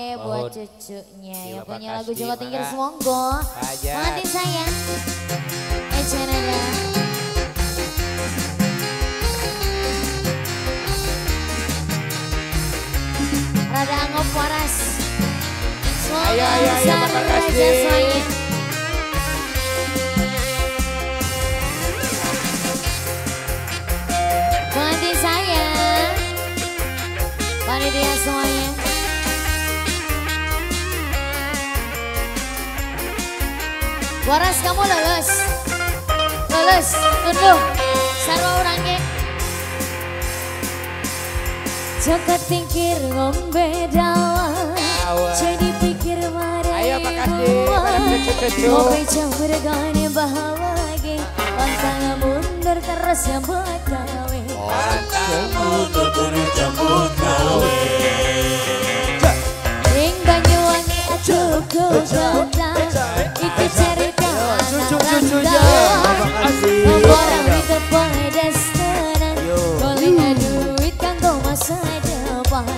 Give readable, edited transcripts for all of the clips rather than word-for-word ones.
Buat cucunya yang punya lagu Joko Tingkir semonggo. Matiin sayang. Ecenanya. Rada anggap waras. Semoga besar jasanya. Pengantin saya, panitia semuanya. Waras kamu lulus, lulus, tunduk, sarwa orangnya. Joko Tingkir ngombe dalam, jadi pikir mari kuat. Ngopi campur gani bahagia, pantang mundur terus yang buat gawe. Pantang mundur terus yang buat gawe. Ring Banyuwangi aduh kudang, itu cerita anak randang. Orang itu boleh desenan, boleh aduh.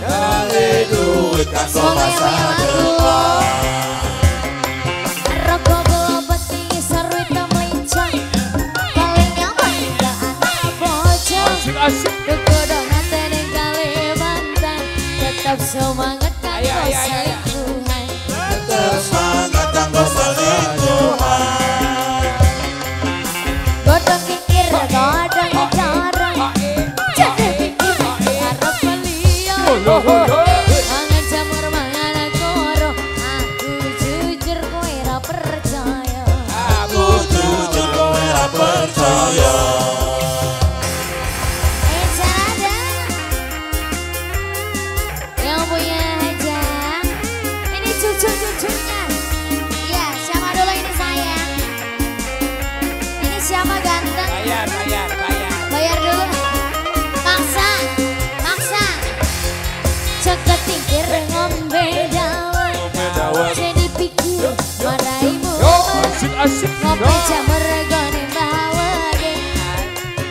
Kali duit kasong masa depan. Rokok belobat tinggi seru hitam lincang. Paling nyaman gak anak bocah. Kekodong nanti di Kalimantan. Tetap semangat kan kau selingkuhan. Tetap semangat kan kau selingkuhan. Godong kikir, godong ngejarang. Jadi pikir, harap beliau. Ngopi jamur goni bawagi,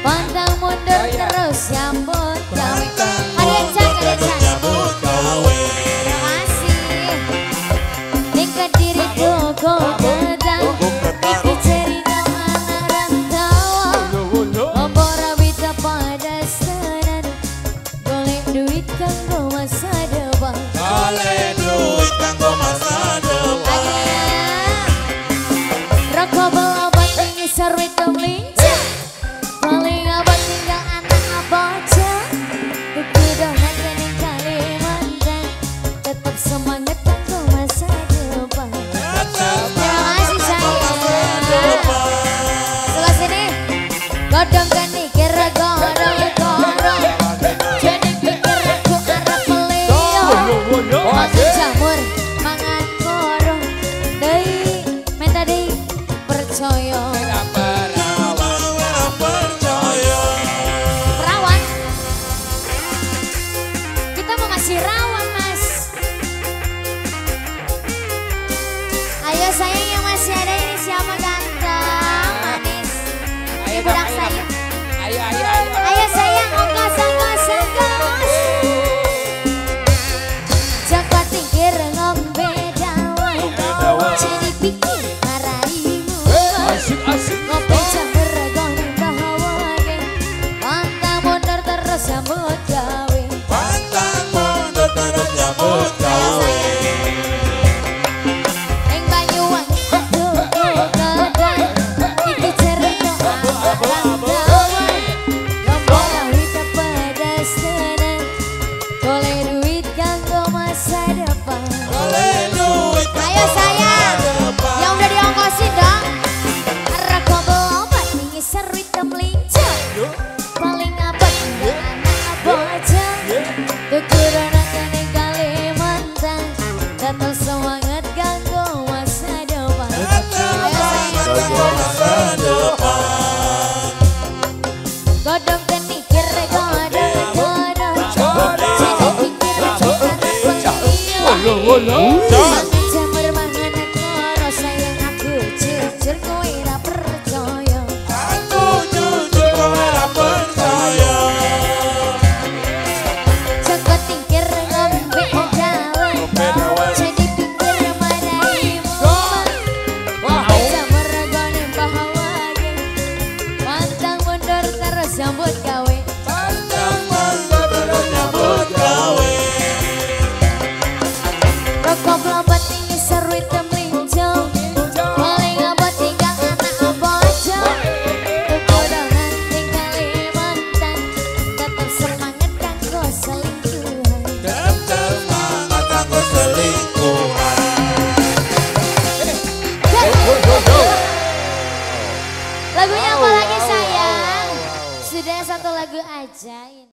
pantang mundur terus nyambut gawe. Ada nyambut gawe. Terima kasih. Tingkat diri kok itu cerita anak rantau. Membora wita pada senan, golek duit kanggo masa depan. Golek duit kanggo masa depan. Rokok belobat tinggi seru hitam lincah. Paling abad tinggal anak bocah. Kekodong nanti di Kalimantan. Tetap semangat aku masa depan. Terima kasih sayang. Suka sini. Godong gani kira godong. Jadi pikir aku harap melio. Masuk jamur mangan korong. Dei, minta dei. Percaya. Perawan. Kita mau ngasih rawan, Mas. Ayo sayang yang masih ada ini siapa ganteng, manis. Ayo berang sayang. Ayo sayang, ongkos. Joko Tingkir ngombe dawan, jadi pikir. Ngopi jamur goni bawagi, pantang mundur terus nyambut gawe. Pantang mundur terus nyambut gawe. Ring Banyuwangi aduh kudang, iki cerita anak rantauan. Lombora wita pedas tenan, golek duit kanggo masa depan. Ayo sayang, yang udah diongkosin dong. Seru hitam lincah, paling abad gak anak bocah. Kekurang akan di Kalimantan, tetap semangat ganggu masa depan. Ayo sayang ganggu masa depan. Godong geni kira godong. Jadi pikir aku harap beliau. Joko Tingkir ngombe dawan, aja ini.